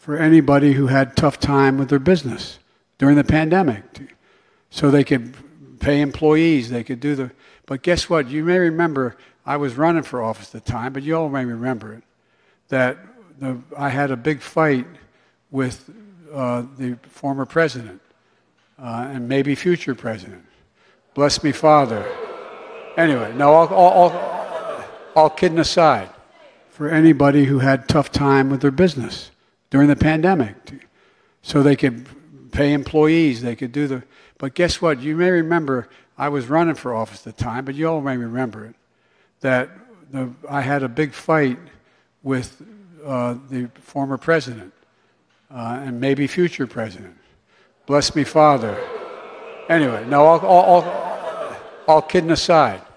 for anybody who had tough time with their business during the pandemic, so they could pay employees, they could do the... But guess what? You may remember, I was running for office at the time, but you all may remember it, that I had a big fight with the former president and maybe future president. Bless me, Father. Anyway, no, all kidding aside, for anybody who had tough time with their business during the pandemic, so they could pay employees, they could do the... But guess what? You may remember, I was running for office at the time, but you all may remember it, that I had a big fight with the former president and maybe future president. Bless me, Father. Anyway, no, all kidding aside,